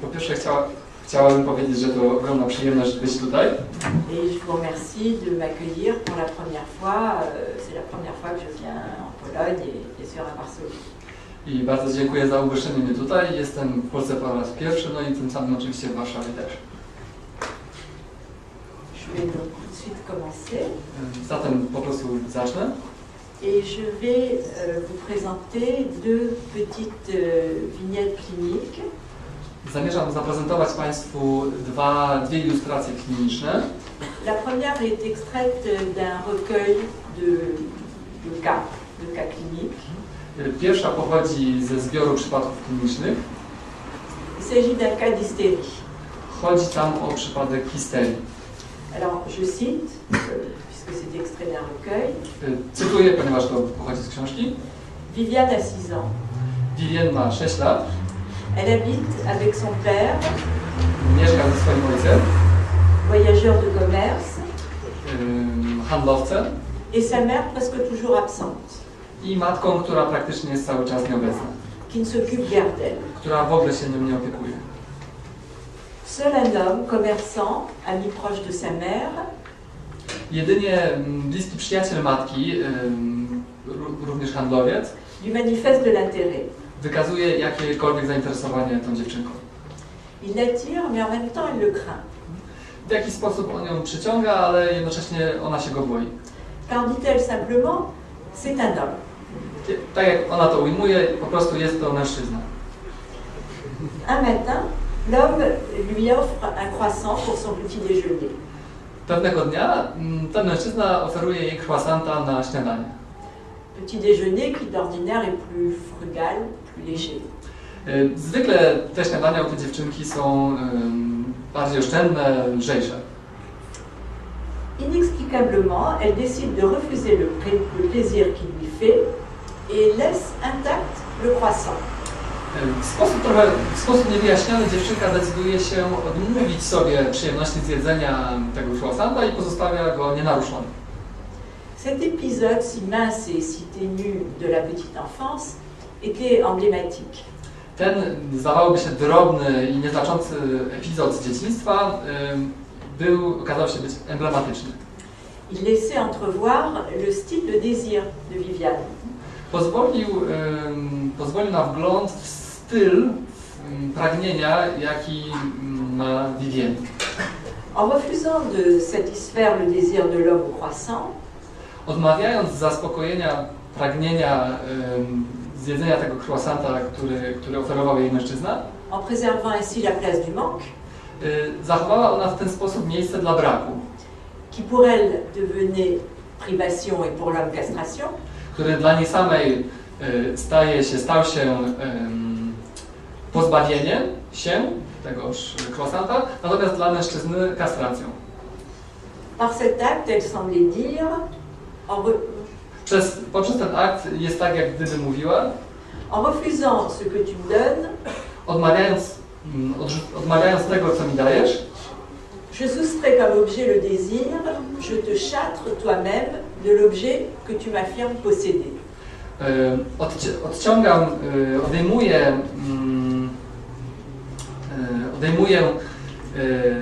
Po pierwsze chciałabym powiedzieć, że to ogromna przyjemność być tutaj. Et je vous remercie de m'accueillir pour la première fois. C'est la première fois que je viens en Pologne et sur à Varsovie. I bardzo dziękuję za ugoszczenie mnie tutaj. Jestem w Polsce po raz pierwszy, no i tym samym oczywiście w Warszawie też. Je vais donc tout de suite commencer. Zatem po prostu zacznę. Et je vais vous présenter deux petites vignettes cliniques. Zamierzam zaprezentować Państwu dwie ilustracje kliniczne. La première est extraite d'un recueil de cas cliniques. Pierwsza pochodzi ze zbioru przypadków klinicznych. Il s'agit d'un cas d'hystérie. Chodzi tam o przypadek histerii. Alors, je cite, puisque c'est extrait d'un recueil. Cytuję, ponieważ to pochodzi z książki. Viviane a 6 ans. Viviane ma 6 lat. Elle habite avec son père. Mieszka ze swoim ojcem. Voyageur de commerce. Handlowcem. Et sa mère presque toujours absente. I matką, która praktycznie jest cały czas nieobecna. Qui ne s'occupe guère d'elle. Która w ogóle się nią nie opiekuje. Seul un homme, commerçant, ami proche de sa mère. Jedynie bliski przyjaciel matki, również handlowiec. Lui manifeste de l'intérêt. Wykazuje jakiekolwiek zainteresowanie tą dziewczynką. Il l'attire, mais en même temps il le craint. W jakiś sposób on ją przyciąga, ale jednocześnie ona się go boi. Car dit-elle simplement, c'est un homme. Tak jak ona to ujmuje, po prostu jest to mężczyzna. Un matin, l'homme lui offre un croissant pour son petit déjeuner. Pewnego dnia ten mężczyzna oferuje jej croissanta na śniadanie. Petit déjeuner qui d'ordinaire est plus frugal, plus léger. Zwykle te śniadania u tej dziewczynki są bardziej oszczędne, lżejsze. Inexplicablement, elle décide de refuser le plaisir qu'il lui fait et laisse intact le croissant. W sposób niewyjaśniony dziewczynka decyduje się odmówić sobie przyjemności zjedzenia tego croissanta i pozostawia go nienaruszony. Cet épisode si mince et si ténu de la petite enfance était emblématique. Ten, zdawałoby się, drobny i nieznaczący epizod z dzieciństwa okazał się być emblematyczny. Il laissait entrevoir le style de désir de Viviane. Pozwolił na wgląd w styl pragnienia, jaki ma Viviane. En refusant de satisfaire le désir de l'homme au croissant, odmawiając zaspokojenia pragnienia zjedzenia tego croissanta, który oferował jej mężczyzna, en préservant ainsi la place du manque, zachowała ona w ten sposób miejsce dla braku, qui pour elle devenait privation et pour l'homme castration, który dla niej samej stał się pozbawieniem się tegoż croissanta, natomiast dla mężczyzny kastracją. Par cet acte, elle semblait dire, poprzez ten akt jest tak, jak gdyby mówiła, en refusant ce que tu me donnes, odmawiając tego, co mi dajesz, je soustrais comme objet le désir, je te châtre toi-même de l'objet que tu m'affirmes posséder. Odejmuję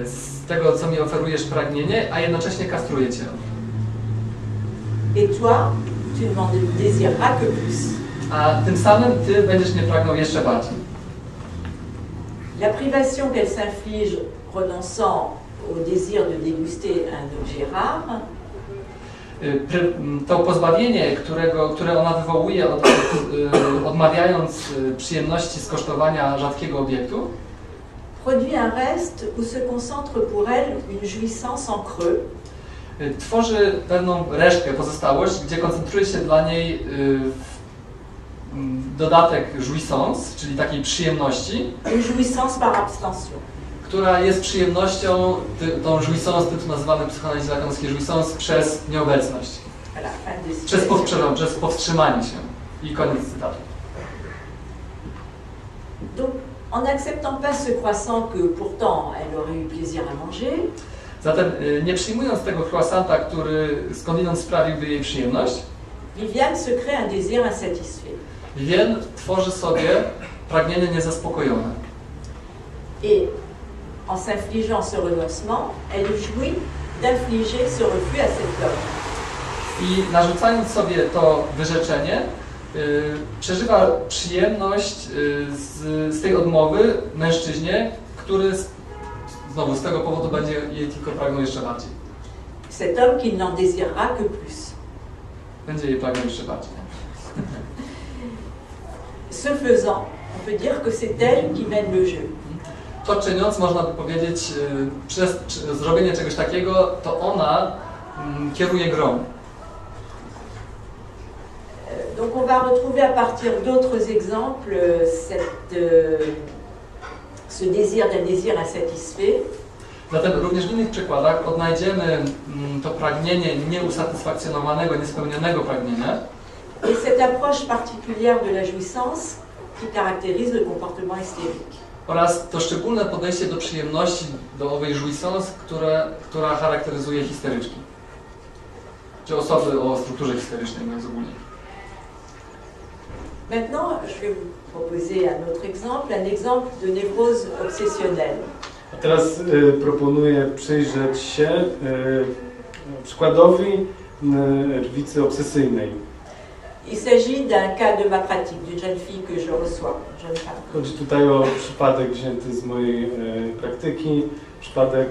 z tego, co mi oferujesz, pragnienie, a jednocześnie kastruję cię. Et toi, tu ne désireras que plus. A tym samym ty będziesz mnie pragnął jeszcze bardziej. La privation qu'elle s'inflige renonçant au désir de déguster un objet rare, to pozbawienie, które ona wywołuje, odmawiając przyjemności z kosztowania rzadkiego obiektu, produit un reste où se concentre pour elle une jouissance en creux, tworzy pewną resztkę, pozostałość, gdzie koncentruje się dla niej dodatek jouissance, czyli takiej przyjemności, jouissance par abstention, która jest przyjemnością, tą jouissance, tytuł nazywany w psychoanalizie lakanowskiej jouissance, przez nieobecność, przez powstrzymanie się. I koniec cytatu. Donc, en n'acceptant pas ce croissant que pourtant elle aurait eu plaisir à manger, zatem nie przyjmując tego croissanta, który skądinąd sprawiłby jej przyjemność, Viviane se crée un désir insatisfait. Viviane tworzy sobie pragnienie niezaspokojone. Et en s'infligeant ce renoncement, elle jouit d'infliger ce refus à cet homme. I narzucając sobie to wyrzeczenie, przeżywa przyjemność z tej odmowy mężczyźnie, który znowu z tego powodu będzie jej tylko pragnął jeszcze bardziej. Cet homme qui n'en désirera que plus. Będzie jej pragnął jeszcze bardziej. Ce faisant, on peut dire que c'est elle qui mène le jeu. To czyniąc, można by powiedzieć, przez zrobienie czegoś takiego, to ona kieruje grą. Donc on va retrouver à partir d'autres exemples ce désir d'un désir insatisfait. Zatem również w innych przykładach odnajdziemy to pragnienie nieusatysfakcjonowanego, niespełnionego pragnienia. Et cette approche particulière de la jouissance qui caractérise le comportement hystérique. Oraz to szczególne podejście do przyjemności, do owej jouissance, która charakteryzuje histeryczki. Czy osoby o strukturze histerycznej, mówiąc ogólnie. Maintenant, je vais vous proposer un exemple de névrose obsessionnelle. A teraz proponuję przyjrzeć się przykładowi nerwicy obsesyjnej. Il s'agit d'un cas de ma pratique, d'une jeune fille que je reçois. Chodzi tutaj o przypadek wzięty z mojej praktyki, przypadek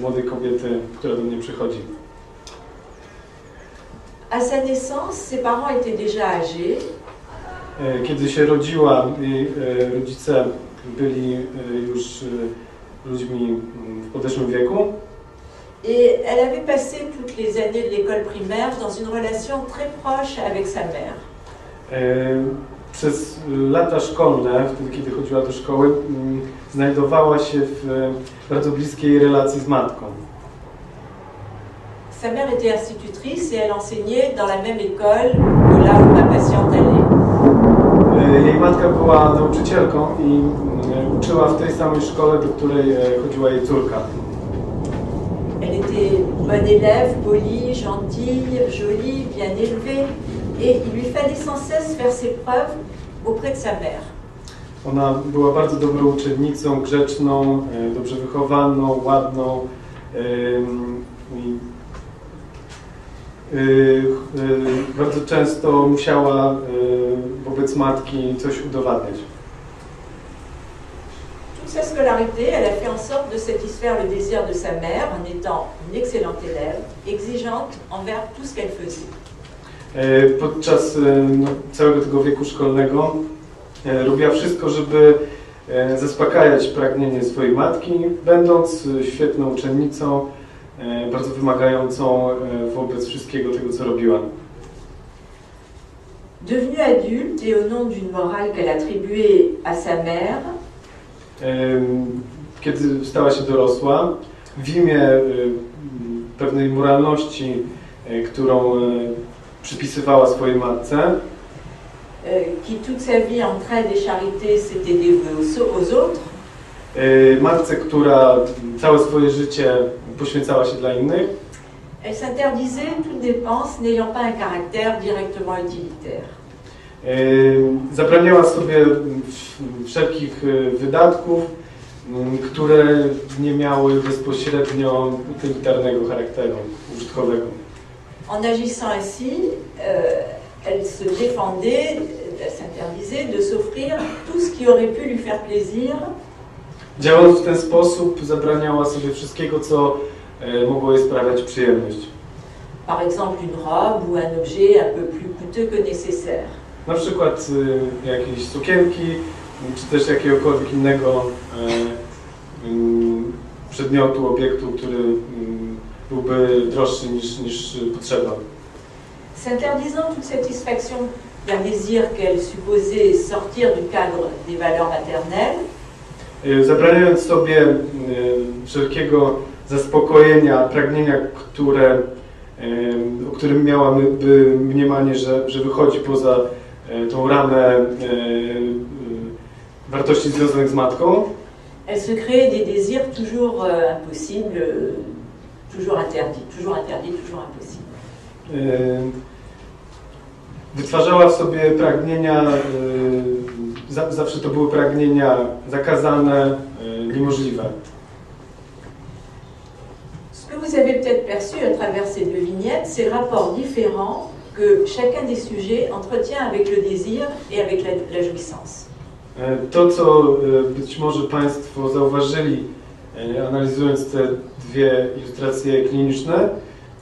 młodej kobiety, która do mnie przychodzi. À sa naissance, ses parents étaient déjà âgés. Kiedy się rodziła, jej rodzice byli już ludźmi w podeszłym wieku. Et elle avait passé toutes les années de l'école primaire dans une relation très proche avec sa mère. Przez lata szkolne, wtedy kiedy chodziła do szkoły, znajdowała się w bardzo bliskiej relacji z matką. Sa mère était institutrice et elle enseignait dans la même école où là où ma patiente allait. Jej matka była nauczycielką i uczyła w tej samej szkole, do której chodziła jej córka. Elle était bonne élève, polie, gentille, jolie, bien élevée et il lui fallait sans cesse faire ses preuves auprès de sa mère. Ona była bardzo dobrą uczennicą, grzeczną, dobrze wychowaną, ładną. Bardzo często musiała wobec matki coś udowadniać. Toute sa scolarité, elle a fait en sorte de satisfaire le désir de sa mère en étant une excellente élève, exigeante envers tout ce qu'elle faisait. Podczas całego tego wieku szkolnego robiła wszystko, żeby zaspokajać pragnienie swojej matki, będąc świetną uczennicą, bardzo wymagającą wobec wszystkiego tego, co robiła. Devenue adulte et au nom d'une morale qu'elle attribuait à sa mère, kiedy stała się dorosła, w imię pewnej moralności, którą przypisywała swojej matce, qui toute sa vie en traite des charités s'était dévouée aux autres, matce, która całe swoje życie poświęcała się dla innych. Elle s'interdisait toute dépense n'ayant pas un caractère directement utilitaire. Zabraniała sobie wszelkich wydatków, które nie miały bezpośrednio utylitarnego charakteru, użytkowego. En agissant ainsi, elle se défendait, elle s'interdisait de s'offrir tout ce qui aurait pu lui faire plaisir. Działając w ten sposób, zabraniała sobie wszystkiego, co mogło jej sprawiać przyjemność. Par exemple, une robe ou un objet un peu plus coûteux que nécessaire. Na przykład jakieś sukienki, czy też jakiegokolwiek innego przedmiotu, obiektu, który byłby droższy niż potrzeba. S'interdisant toute satisfaction d'un désir qu'elle supposait sortir du cadre des valeurs maternelles. Zabraniając sobie wszelkiego zaspokojenia, pragnienia, o którym miała mniemanie, że wychodzi poza tą ramę wartości związanych z matką. Elle se crée des désirs toujours impossibles, toujours impossibles. Wytwarzała w sobie pragnienia. Zawsze to były pragnienia zakazane, niemożliwe. Ce que vous avez peut-être perçu à travers ces deux vignettes, ces rapports différents que chacun des sujets entretient avec le désir et avec la jouissance. To, co być może Państwo zauważyli, analizując te dwie ilustracje kliniczne,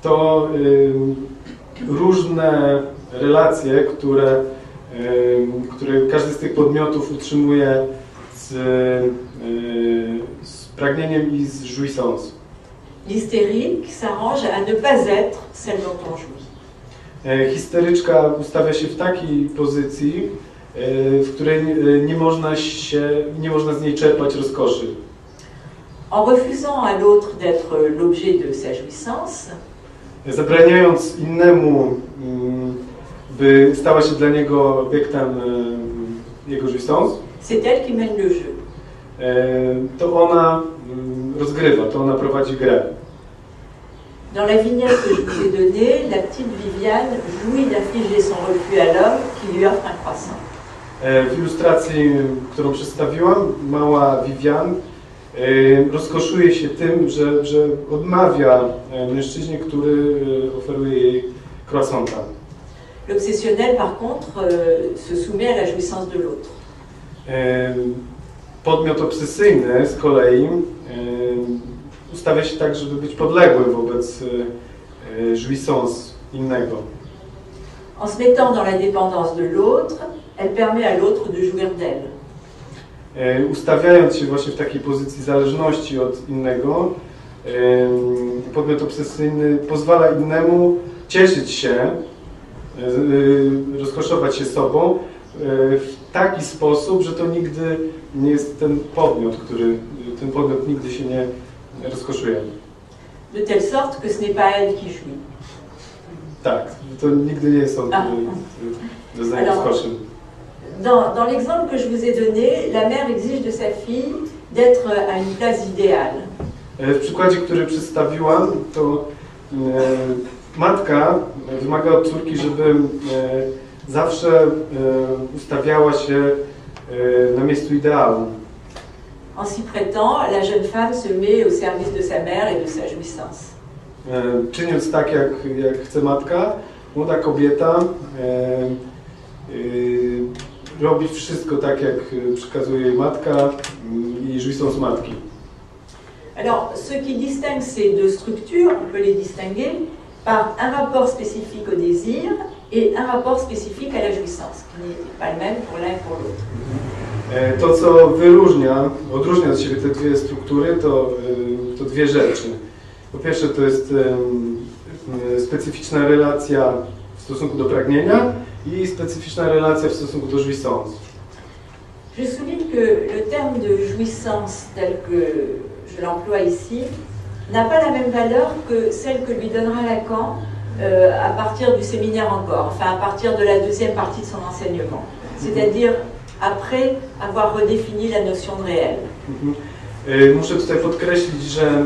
to różne relacje, które każdy z tych podmiotów utrzymuje z pragnieniem i z jouissance. L'hystérique s'arrange à ne pas être celle dont on jouit. Histeryczka ustawia się w takiej pozycji, w której nie można z niej czerpać rozkoszy. En refusant à l'autre d'être l'objet de sa jouissance, zabraniając innemu, by stała się dla niego obiektem jego jouissance, c'est elle qui mène le jeu. To ona rozgrywa, to ona prowadzi grę. Dans la vignette que je vous ai donnée, la petite Viviane jouit d'infliger son refus à l'homme qui lui offre un croissant. W ilustracji, którą przedstawiłam, mała Viviane rozkoszuje się tym, że odmawia mężczyźnie, który oferuje jej croissanta. L'obsessionnel, par contre, se soumet à la jouissance de l'autre. Podmiot obsesyjny z kolei ustawia się tak, żeby być podległy wobec jouissance innego. En se mettant dans la dépendance de l'autre, elle permet à l'autre de jouir d'elle. Ustawiając się właśnie w takiej pozycji zależności od innego, podmiot obsesyjny pozwala innemu cieszyć się, rozkoszować się sobą w taki sposób, że to nigdy nie jest ten podmiot nigdy się nie rozkoszuje. De telle sorte que ce n'est pas elle qui jouit. Tak, to nigdy nie jest on doznaje rozkoszy. Dans l'exemple que je vous ai donné, la mère exige de sa fille d'être à une place idéale. W przykładzie, który przedstawiłam, to matka wymaga od córki, żeby zawsze ustawiała się na miejscu ideału. En s'y prêtant, la jeune femme se met au service de sa mère et de sa jouissance. Czyniąc tak, jak chce matka, młoda kobieta robi wszystko tak, jak przekazuje jej matka i jouissance matki. Alors, ce qui distingue ces deux structures, on peut les distinguer par un rapport spécifique au désir et un rapport spécifique à la jouissance, qui n'est pas le même pour l'un et pour l'autre. To, co odróżnia od siebie te dwie struktury, to dwie rzeczy. Po pierwsze, to jest specyficzna relacja w stosunku do pragnienia i specyficzna relacja w stosunku do jouissance. Je souligne que le terme de jouissance tel que je l'emploie ici n'a pas la même valeur que celle que lui donnera Lacan à partir du séminaire encore, enfin à partir de la deuxième partie de son enseignement, c'est-à-dire après avoir redéfini la notion de réel. Muszę tutaj podkreślić, że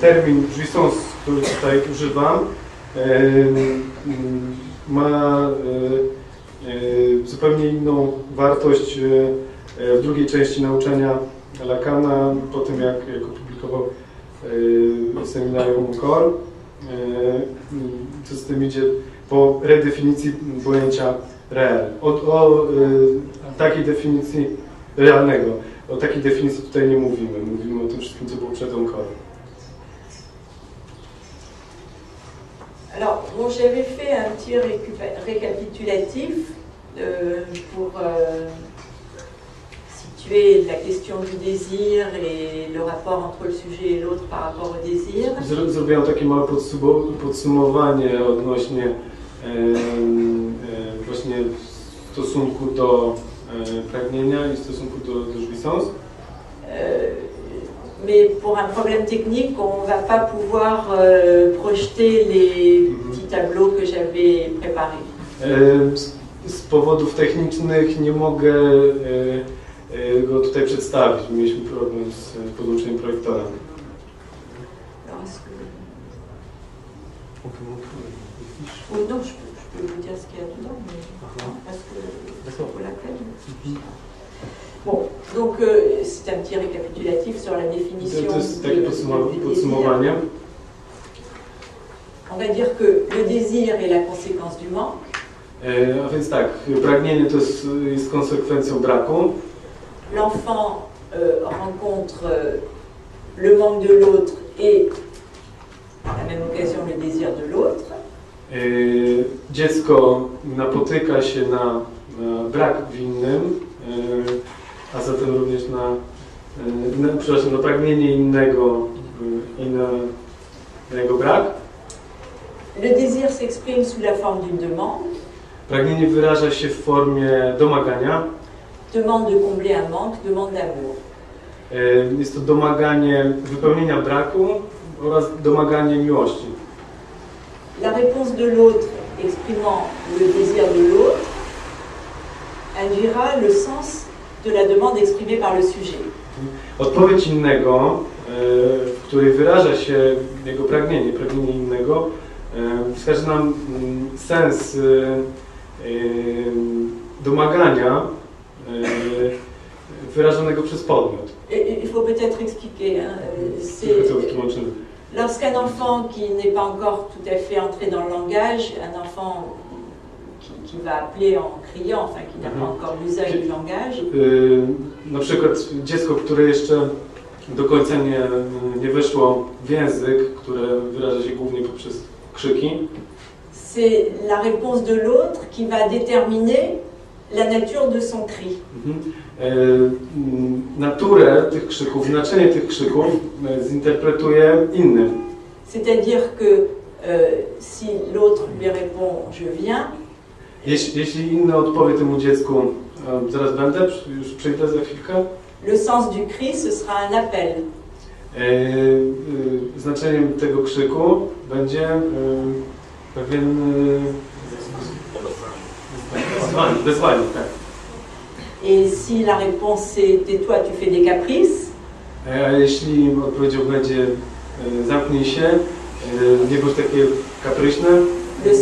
termin jouissance, który tutaj używam, ma zupełnie inną wartość w drugiej części nauczania Lacana, po tym jak opublikował seminarium Encore. Co z tym idzie po redefinicji pojęcia real. Takiej definicji realnego. O takiej definicji tutaj nie mówimy. Mówimy o tym wszystkim, co było przed Encore. Alors, bon, j'avais fait un petit récapitulatif pour situer la question du désir et le rapport entre le sujet et l'autre par rapport au désir. Zrobiłam takie małe podsumowanie odnośnie właśnie w stosunku do pragnienia i w stosunku do jouissance. Mais pour un problème technique, on ne va pas pouvoir projeter les petits tableaux que j'avais préparés. Z powodów technicznych nie mogę go tutaj przedstawić. Mieliśmy problem z podłączeniem projektora. Oui, non, je peux vous dire ce qu'il y a dedans, mais parce que c'est pour la peine. Bon, donc c'est un petit récapitulatif sur la définition de On va dire que le désir est la conséquence du manque. A więc tak, pragnienie to jest konsekwencją braku. L'enfant rencontre le manque de l'autre et à la même occasion le désir de l'autre. Dziecko napotyka się na brak w innym, a zatem również na pragnienie innego i na jego brak. Le désir s'exprime sous la forme d'une demande. Pragnienie wyraża się w formie domagania. Demande de combler un manque, demande d'amour. Jest to domaganie wypełnienia braku oraz domaganie miłości. La réponse de l'autre, exprimant le désir de l'autre, induira le sens de la demande exprimée par le sujet. Odpowiedź innego, w której wyraża się jego pragnienie, pragnienie innego, wskaże nam sens domagania wyrażonego przez podmiot. Il faut peut-être expliquer. Lorsqu'un enfant qui n'est pas encore tout à fait entré dans le langage, un enfant qui va appeler en criant, enfin qui n'a pas encore l'usage du langage. Na przykład dziecko, które jeszcze do końca nie weszło w język, które wyraża się głównie poprzez krzyki. C'est la réponse de l'autre qui va déterminer la nature de son cri. Naturę tych krzyków, znaczenie tych krzyków zinterpretuje inny. C'est-à-dire que si l'autre lui répond je viens. Jeśli inny odpowie temu dziecku zaraz będę, już przyjdę za chwilkę. Le sens du cri ce sera un appel. Znaczeniem tego krzyku będzie pewien wezwanie, tak. Et si la réponse est « tais-toi, tu fais des caprices », jeśli odpowiedzią będzie « zamknij się, nie bądź takie kapryśne », le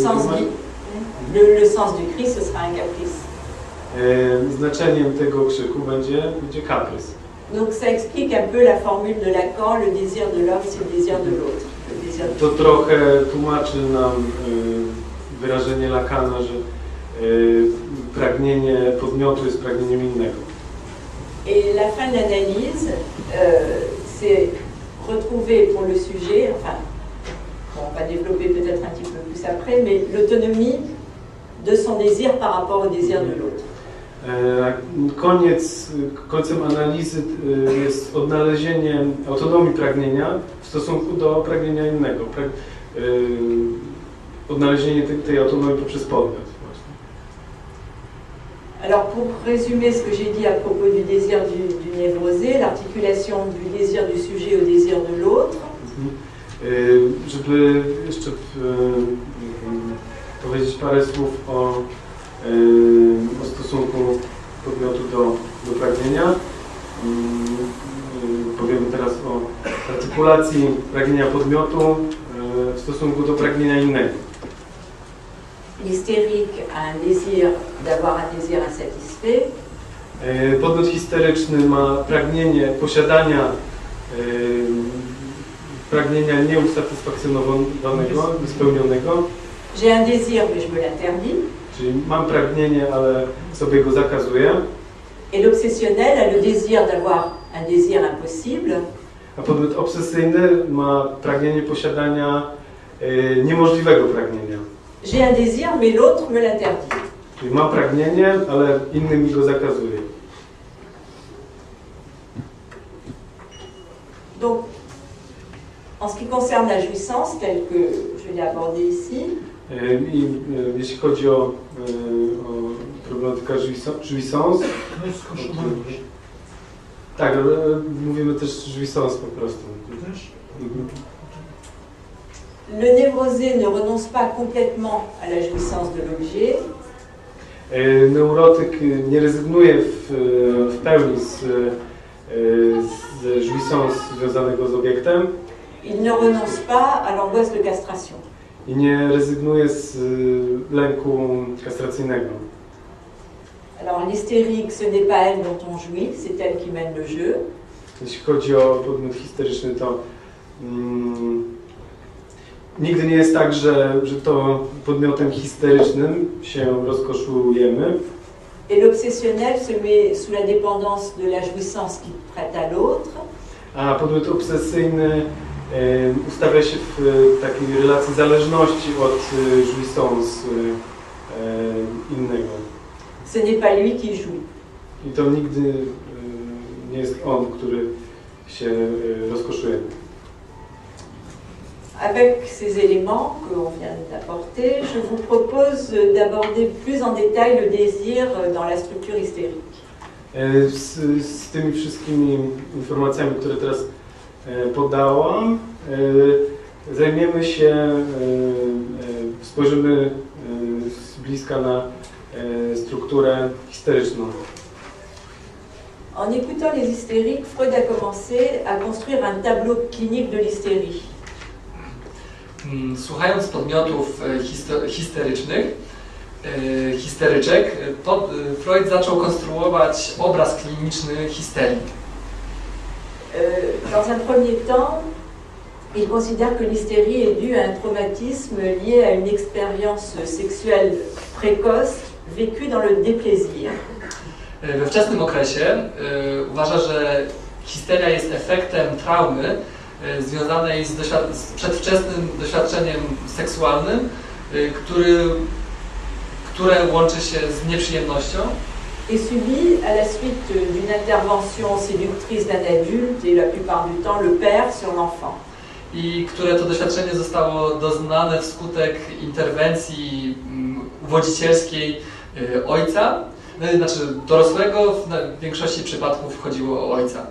sens du cri, ce sera un caprice. Znaczeniem tego krzyku będzie kaprys. Donc ça explique un peu la formule de Lacan, le désir de l'homme, c'est le désir de l'autre. To trochę tłumaczy nam wyrażenie Lacana, że pragnienie podmiotu jest pragnieniem innego. Et la fin de l'analyse, c'est retrouver pour le sujet, enfin, on va développer peut-être un petit peu plus après, mais l'autonomie de son désir par rapport au désir de l'autre. Końcem analizy jest odnalezienie autonomii pragnienia w stosunku do pragnienia innego. Odnalezienie tej autonomii poprzez podmiot. Alors pour résumer ce que j'ai dit à propos du désir du névrosé, l'articulation du désir du sujet au désir de l'autre. Żeby jeszcze powiedzieć parę słów o stosunku podmiotu do pragnienia. Powiemy teraz o artykulacji pragnienia podmiotu w stosunku do pragnienia innego. L'hystérique a un désir d'avoir un désir insatisfait. Podmiot histéryczny ma pragnienie posiadania pragnienia nieusatysfakcjonowanego, niespełnionego. J'ai un désir, mais je me l'interdis. Czyli mam pragnienie, ale sobie go zakazuję. Et l'obsessionnel a le désir d'avoir un désir impossible. A podmiot obsesyjny ma pragnienie posiadania niemożliwego pragnienia. J'ai un désir, mais l'autre me l'interdit. Mam pragnienie, ale inny mi go zakazuje. Donc, en ce qui concerne la jouissance, telle que je l'ai abordée ici. Jeśli chodzi o problematykę jouissance, tak, mówimy też jouissance po prostu. Le névrosé ne renonce pas complètement à la jouissance de l'objet. Neurotyk nie rezygnuje w pełni z jouissance związanego z obiektem. Il ne renonce pas à l'angoisse de castration. I nie rezygnuje z lęku kastracyjnego. Alors l'hystérique, ce n'est pas elle dont on jouit, c'est elle qui mène le jeu. Jeśli chodzi o podmiot histeryczny, to nigdy nie jest tak, że to podmiotem histerycznym się rozkoszujemy. Et l'obsessionnel se met sous la dépendance de la jouissance qu'il prête à l'autre. A podmiot obsesyjny ustawia się w takiej relacji zależności od jouissance innego. Ce n'est pas lui qui joue. I to nigdy nie jest on, który się rozkoszuje. Avec ces éléments que l'on vient d'apporter, je vous propose d'aborder plus en détail le désir dans la structure hystérique. Z tymi wszystkimi informacjami, które teraz podałam, zajmiemy się, spojrzymy z bliska na strukturę histeryczną. En écoutant les hystériques, Freud a commencé à construire un tableau clinique de l'hystérie. Słuchając podmiotów histerycznych, histeryczek, Freud zaczął konstruować obraz kliniczny histerii. Dans un premier temps, il considère que l'hystérie est due à un traumatisme lié à une expérience sexuelle précoce vécue dans le déplaisir. We wczesnym okresie uważa, że histeria jest efektem traumy związanej z przedwczesnym doświadczeniem seksualnym, które łączy się z nieprzyjemnością. Et subit à la suite d'une intervention séductrice d'un adulte et la plupart du temps le père sur l'enfant. I które to doświadczenie zostało doznane wskutek interwencji uwodzicielskiej ojca, znaczy dorosłego, w większości przypadków chodziło o ojca.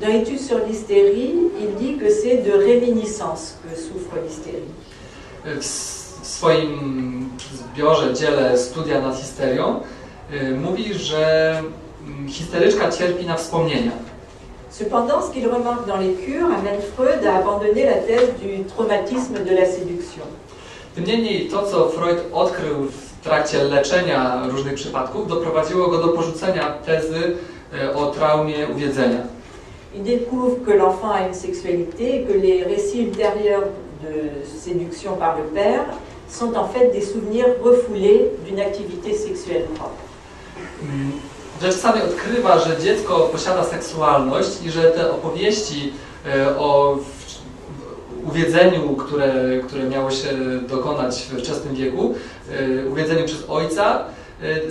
Dans l'étude sur l'hystérie, il dit que c'est de réminiscence que souffre l'hystérie. W swoim zbiorze, dziele studia nad histerią, mówi, że histeryczka cierpi na wspomnienia. Cependant, ce qu'il remarque dans les cures, Anne Freud a abandonné la thèse du traumatisme de la séduction. Tym niemniej to, co Freud odkrył w trakcie leczenia różnych przypadków, doprowadziło go do porzucenia tezy o traumie uwiedzenia. Il découvre que l'enfant a une sexualité et que les récits ultérieurs de séduction par le père sont en fait des souvenirs refoulés d'une activité sexuelle propre. Rzecz samej odkrywa, że dziecko posiada seksualność i że te opowieści o uwiedzeniu, które miało się dokonać we wczesnym wieku, uwiedzeniu przez ojca,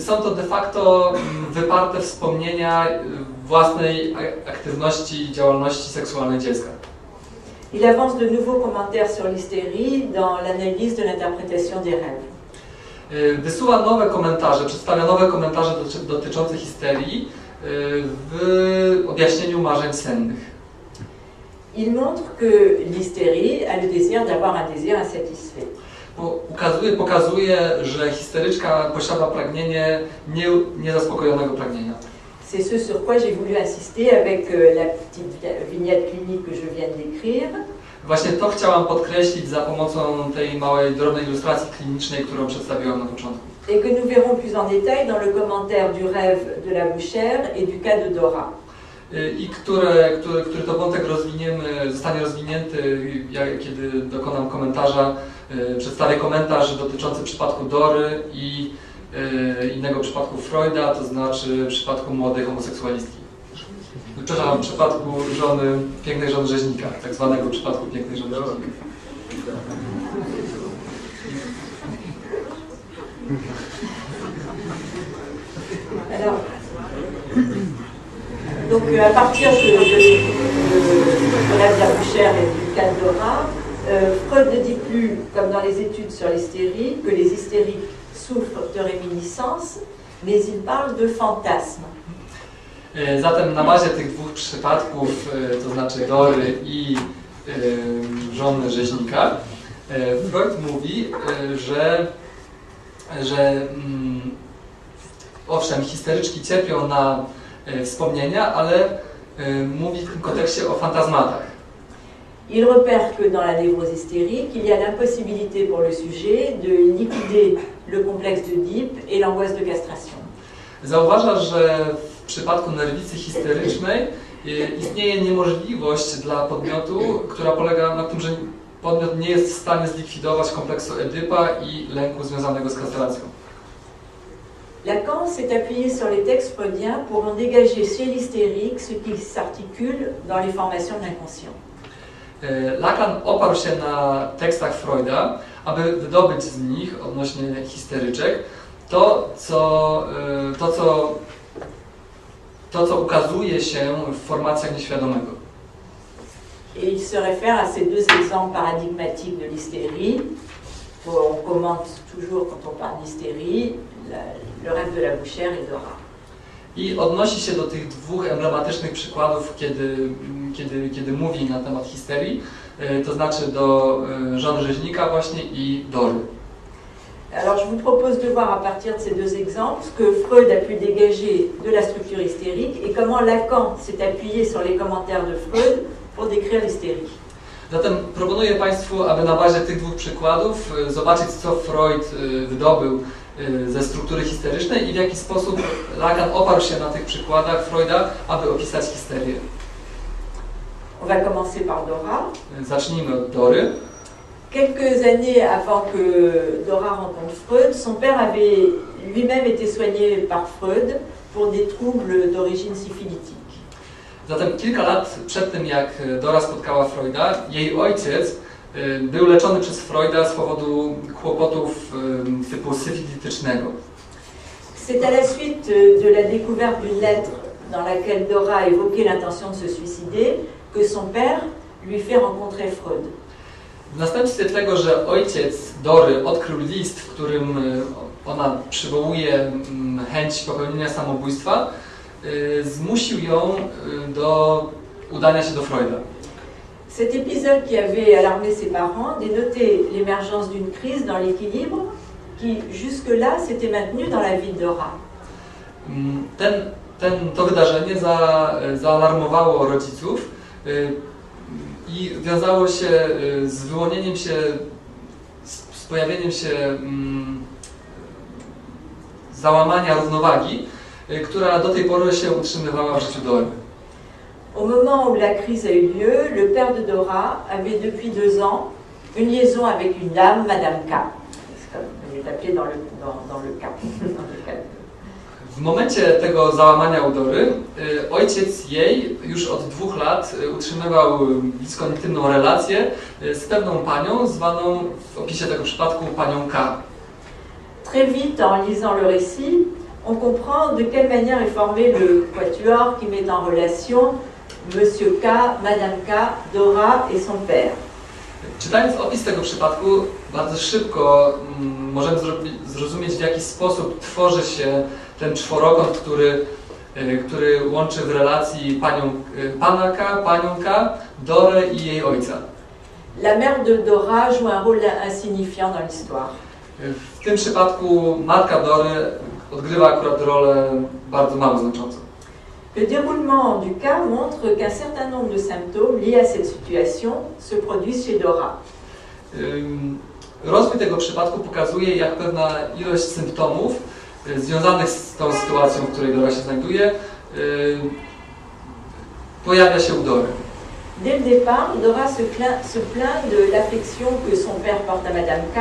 są to de facto wyparte wspomnienia własnej aktywności i działalności seksualnej dziecka. Il avance de nouveaux commentaires sur l'hystérie dans l'analyse de l'interprétation des rêves. Wysyła nowe komentarze, przedstawia nowe komentarze dotyczące histerii w objaśnieniu marzeń sennych. Il montre que l'hystérie a le désir d'avoir un désir insatisfait. Pokazuje, że histeryczka posiada pragnienie niezaspokojonego pragnienia. C'est ce sur quoi j'ai voulu insister avec la petite vignette clinique que je viens d'écrire. Właśnie to chciałam podkreślić za pomocą tej małej, drobnej ilustracji klinicznej, którą przedstawiłam na początku. Et que nous verrons plus en détail dans le commentaire du rêve de la Bouchère et du cas de Dora. I który to wątek zostanie rozwinięty, kiedy dokonam komentarza, przedstawię komentarz dotyczący przypadku Dory i innego przypadku Freuda, to znaczy przypadku młodej homoseksualistki. Przepraszam, w przypadku żony, pięknej żony rzeźnika, tak zwanego przypadku pięknej żony rzeźnika. Alors, donc à partir de la Bouchère et du cas de Dora, Freud ne dit plus, comme dans les études sur l'hystérie, que les hystériques souffrent de réminiscence, mais il parle de fantasmes. Zatem na bazie tych dwóch przypadków, to znaczy Dory i żony rzeźnika, Freud mówi, owszem, histeryczki cierpią na wspomnienia, ale mówi w tym kontekście o fantazmatach. Il repère que dans la névrose hystérique, il y a l'impossibilité pour le sujet de liquider le complexe d'Oedipe et l'angoisse de castration. zauważa, że w przypadku nerwicy histerycznej istnieje niemożliwość dla podmiotu, która polega na tym, że podmiot nie jest w stanie zlikwidować kompleksu Edypa i lęku związanego z kastracją. Lacan s'est appuyé sur les textes freudiens pour en dégager chez l'hystérique ce qui s'articule dans les formations de l'inconscient. Lacan oparł się na tekstach Freuda, aby wydobyć z nich odnośnie histeryczek to, co ukazuje się w formacjach nieświadomego. Et il se réfère à ces deux exemples paradigmatiques de l'hystérie. On commente toujours, quand on parle d'hystérie, le rêve de la bouchère et de rat. I odnosi się do tych dwóch emblematycznych przykładów, kiedy mówi na temat histerii, to znaczy do żony rzeźnika właśnie i Dory. Alors je vous propose de voir à partir de ces deux exemples ce que Freud a pu dégager de la structure hystérique et comment Lacan s'est appuyé sur les commentaires de Freud pour décrire l'hystérie. Zatem proponuję Państwu, aby na bazie tych dwóch przykładów zobaczyć, co Freud wydobył ze struktury histerycznej i w jaki sposób Lacan oparł się na tych przykładach Freuda, aby opisać histerię. On va commencer par Dora. Zacznijmy od Dory. Quelques années avant que Dora rencontre Freud, son père avait lui-même été soigné par Freud pour des troubles d'origine syphilitique. Zatem kilka lat przed tym, jak Dora spotkała Freuda, jej ojciec był leczony przez Freuda z powodu kłopotów typu syfilitycznego. C'est à la suite de la découverte d'une lettre dans laquelle Dora a évoqué l'intention de se suicider que son père lui fait rencontrer Freud. W następstwie tego, że ojciec Dory odkrył list, w którym ona przywołuje chęć popełnienia samobójstwa, zmusił ją do udania się do Freuda. Cet épisode qui avait alarmé ses parents dénotait l'émergence d'une crise dans l'équilibre qui jusque-là s'était maintenu dans la vie de Dora. To wydarzenie zaalarmowało rodziców i wiązało się z wyłonieniem się, z pojawieniem się załamania równowagi, która do tej pory się utrzymywała w życiu Dory. Au moment où la crise a eu lieu, le père de Dora avait depuis 2 ans une liaison avec une dame, Madame K. C'est comme elle est appelée dans le cas. W momencie tego załamania u Dory, ojciec jej już od 2 lat utrzymywał blisko intymną relację z pewną panią zwaną w opisie tego przypadku panią K. Très vite, en lisant le récit, on comprend de quelle manière est formé le quatuor qui met en relation Monsieur K, Madame K, Dora et son père. Czytając opis tego przypadku, bardzo szybko możemy zrozumieć, w jaki sposób tworzy się ten czworokąt, który łączy w relacji pana K, panią K, Dorę i jej ojca. La mère de Dora joue un rôle insignifiant dans l'histoire. W tym przypadku matka Dory odgrywa akurat rolę bardzo mało znaczącą. Le déroulement du cas montre qu'un certain nombre de symptômes liés à cette situation se produisent chez Dora. Rozwój tego przypadku pokazuje, jak pewna ilość symptomów związanych z tą sytuacją, w której Dora się znajduje, pojawia się u Dory. Dès le départ, Dora se plaint de l'affection que son père porte à Madame K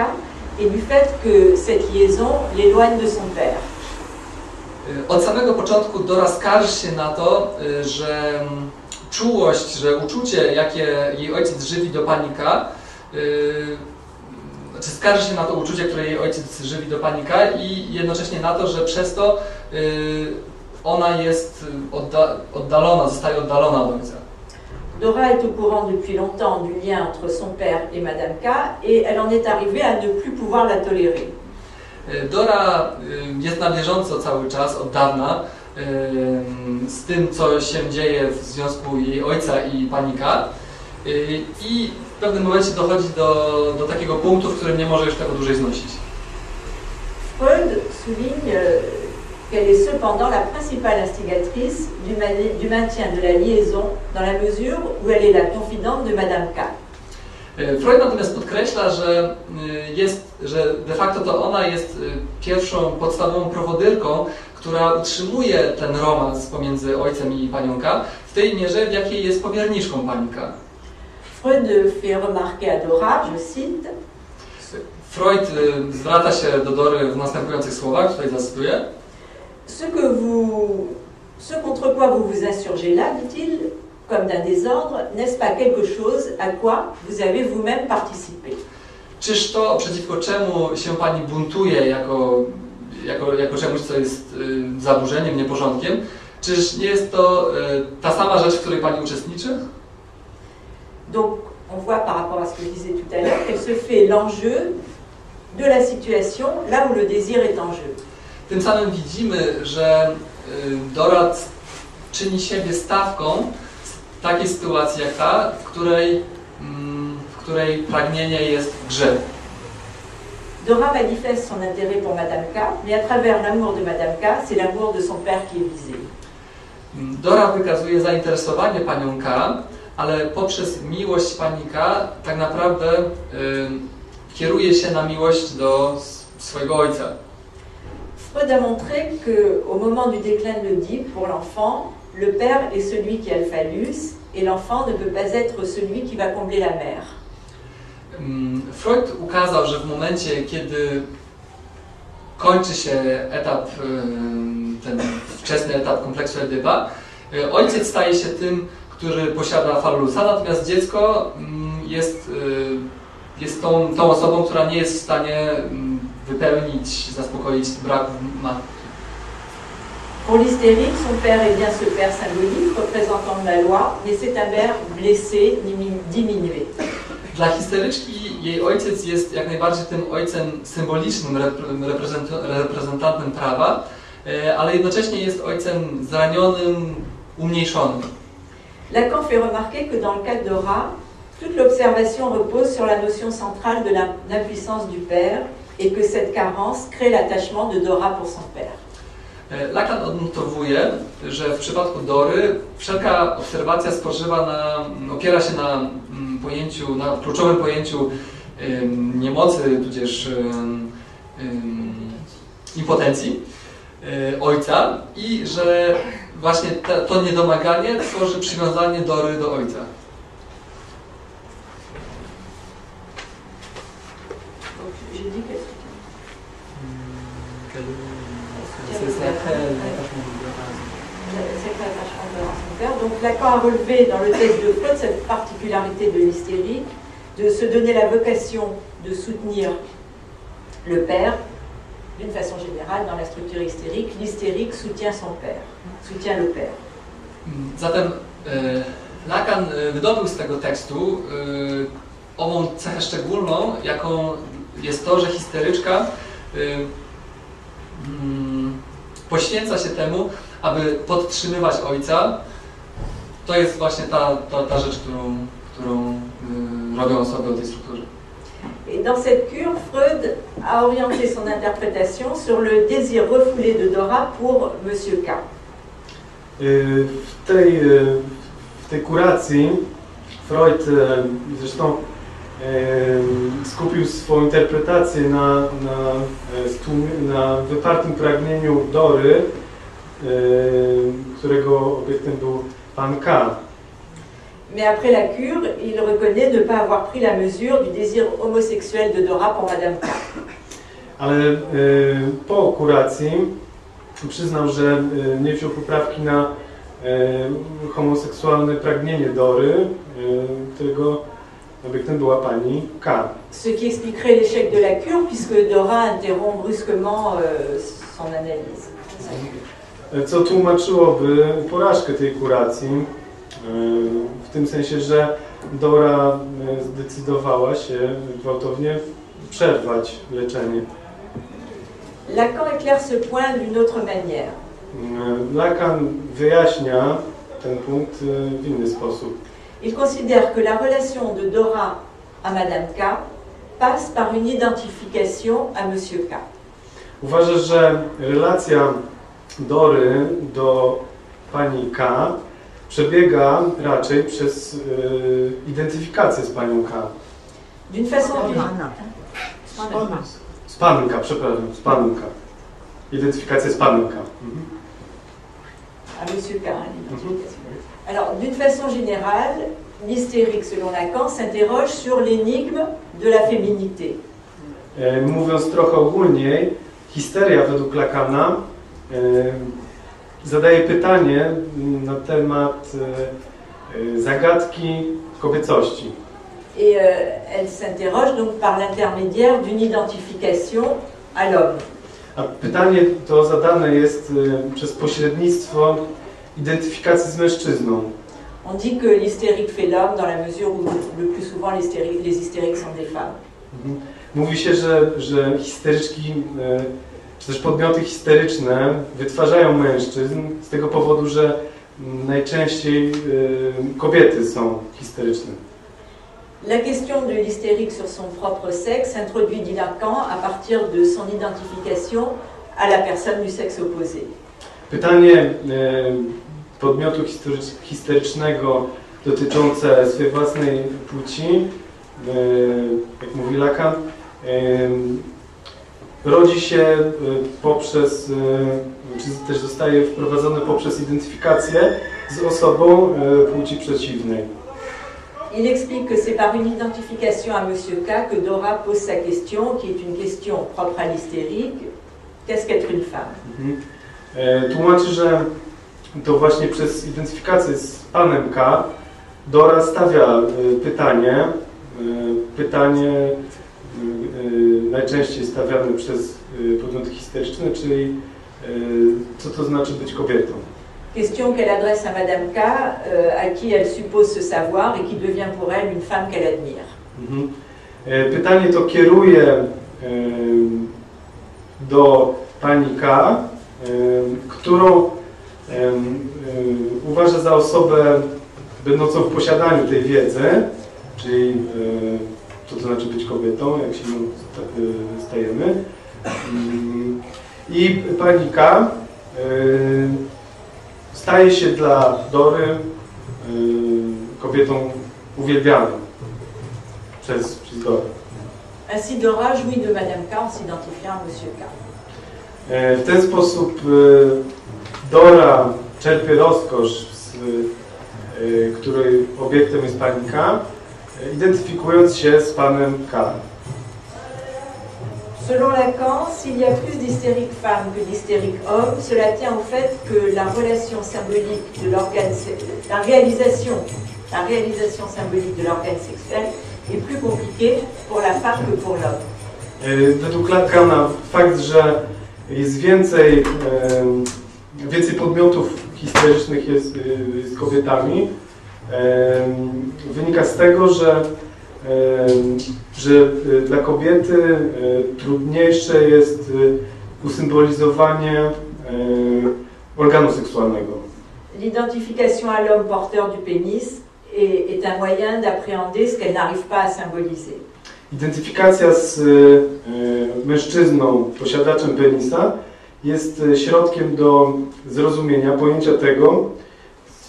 et du fait que cette liaison l'éloigne de son père. Od samego początku Dora skarży się na to, że uczucie, jakie jej ojciec żywi do pani K, skarży się na to uczucie, które jej ojciec żywi do pani K i jednocześnie na to, że przez to ona jest zostaje oddalona od ojca. Dora est au courant depuis longtemps du lien entre son père et Madame K et elle en est arrivée à ne plus pouvoir la tolérer. Dora jest na bieżąco cały czas, od dawna, z tym, co się dzieje w związku jej ojca i pani K i w pewnym momencie dochodzi do takiego punktu, w którym nie może już tego dłużej znosić. Freud souligne qu'elle est cependant la principale instigatrice du maintien de la liaison dans la mesure où elle est la confidente de Madame K. Freud natomiast podkreśla, że de facto to ona jest pierwszą podstawową prowodyrką, która utrzymuje ten romans pomiędzy ojcem i panią K w tej mierze, w jakiej jest powierniczką pani K. Freud fait remarquer à Dora, je cite. Freud zwraca się do Dory w następujących słowach, tutaj zacytuję. Ce contre quoi vous vous insurgez là, dit-il, comme d'un désordre, n'est-ce pas quelque chose à quoi vous avez vous-même participé? Czyż to, przeciwko czemu się pani buntuje jako czemuś, co jest zaburzeniem, nieporządkiem, czyż nie jest to ta sama rzecz, w której pani uczestniczy? Donc, on voit par rapport à ce que je disais tout à l'heure, qu'elle se fait l'enjeu de la situation, là où le désir est en jeu. Tym samym widzimy, że Dora czyni siebie stawką w takiej sytuacji jak ta, w której pragnienie jest w grze. Dora manifeste son intérêt pour Madame K, mais à travers l'amour de Madame K, c'est l'amour de son père qui est visé. Dora wykazuje zainteresowanie panią K, ale poprzez miłość pani K tak naprawdę kieruje się na miłość do swojego ojca. Freud a montré qu'au moment du déclin de l'Oedipe, pour l'enfant, le père est celui qui a le phallus et l'enfant ne peut pas être celui qui va combler la mère. Freud ukazał, że w momencie, kiedy kończy się etap, ten wczesny etap kompleksu Edypa, ojciec staje się tym, który posiada fallusa, natomiast dziecko jest tą osobą, która nie jest w stanie wypełnić, zaspokoić brak matki. Pour l'hystérique, son père est bien ce père symbolique, représentant la loi, mais c'est un père blessé, diminué. Dla histeryczki jej ojciec jest jak najbardziej tym ojcem symbolicznym, reprezentantem prawa, ale jednocześnie jest ojcem zranionym, umniejszonym. Lacan fait remarquer que dans le cas de Dora, toute l'observation repose sur la notion centrale de l'impuissance du père et que cette carence crée l'attachement de Dora pour son père. Lacan odnotowuje, że w przypadku Dory wszelka obserwacja opiera się na pojęciu, na kluczowym pojęciu niemocy, tudzież impotencji ojca i że właśnie to niedomaganie tworzy przywiązanie Dory do ojca. Donc Lacan a relevé dans le texte de Freud cette particularité de l'hystérie, de se donner la vocation de soutenir le père. D'une façon générale, dans la structure hystérique, l'hystérique soutient son père, soutient le père. Zatem Lacan wydobył z tego tekstu ową cechę szczególną, jaką jest to, że histeryczka poświęca się temu, aby podtrzymywać ojca. To jest właśnie ta rzecz, którą robią osoby o tej strukturze. Et dans cette cure, Freud a orienté son interprétation sur le désir refoulé de Dora pour Monsieur K. W tej kuracji Freud zresztą skupił swą interpretację na wypartym pragnieniu Dory, którego obiektem był pan K. Mais après la cure, il reconnaît ne pas avoir pris la mesure du désir homosexuel de Dora pour Madame K. Ale po kuracji przyznał, że nie wziął poprawki na homoseksualne pragnienie Dory, którego obiektem była pani K. Ce qui expliquerait l'échec de la cure, puisque Dora interrompt brusquement son analyse. Co tłumaczyłoby porażkę tej kuracji? W tym sensie, że Dora zdecydowała się gwałtownie przerwać leczenie. Lacan éclaire ce point d'une autre manière. Lacan wyjaśnia ten punkt w inny sposób. Il considère que la relation de Dora à Madame K passe par une identification à Monsieur K. Uważa, że relacja Dory do pani K przebiega raczej przez identyfikację z panią K. Z panem K, przepraszam, z panem K. Identificație spană încă. Ah, mais super, hein, l'identification. Alors, d'une façon générale, l'hystérique, selon Lacan, s'interroge sur l'énigme de la féminité. Mówiąc trochę ogólniej, histeria według Lacana zadaje pytanie na temat zagadki kobiecości. Et elle s'interroge donc par l'intermédiaire d'une identification à l'homme. A pytanie to zadane jest przez pośrednictwo identyfikacji z mężczyzną. On dit que l'hystérique fait l'homme dans la mesure où le plus souvent les hystériques sont des femmes. Mówi się, że histeryczki, czy też podmioty histeryczne wytwarzają mężczyzn z tego powodu, że najczęściej kobiety są histeryczne. La question de l'hystérique sur son propre sexe s'introduit, dit Lacan, à partir de son identification à la personne du sexe opposé. Pytanie podmiotu histerycznego dotyczące swojej własnej płci, jak mówi Lacan, rodzi się poprzez, czy też zostaje wprowadzone poprzez identyfikację z osobą płci przeciwnej. Il explique que c'est par une identification à M. K que Dora pose sa question, qui est une question propre à l'hystérique. Qu'est-ce qu'être une femme? Tłumaczy, że to właśnie przez identyfikację z panem K Dora stawia pytanie najczęściej stawiane przez podmioty histeryczne, czyli co to znaczy być kobietą. Question qu'elle adresse à Madame K, à qui elle suppose ce savoir et qui devient pour elle une femme qu'elle admire. Pytanie to kieruje do pani K, którą uważa za osobę będącą w posiadaniu tej wiedzy, czyli co to znaczy być kobietą, jak się stajemy. I pani K staje się dla Dory kobietą uwielbianą przez Dorę. Ainsi Dora jouit de Madame K en s'identifiant à Monsieur K. W ten sposób Dora czerpie rozkosz, której obiektem jest pani K, identyfikując się z panem K. Selon Lacan, s'il y a plus d'hystériques femmes que d'hystériques hommes, cela tient au fait que la relation symbolique de l'organe, la réalisation symbolique de l'organe sexuel est plus compliquée pour la femme que pour l'homme. Według Lacana fakt, że jest więcej podmiotów histerycznych z kobietami, wynika z tego, że dla kobiety trudniejsze jest usymbolizowanie organu seksualnego. L'identification à l'homme porteur du pénis est un moyen d'appréhender ce qu'elle n'arrive pas à symboliser. Identyfikacja z mężczyzną, posiadaczem penisa, jest środkiem do zrozumienia, pojęcia tego,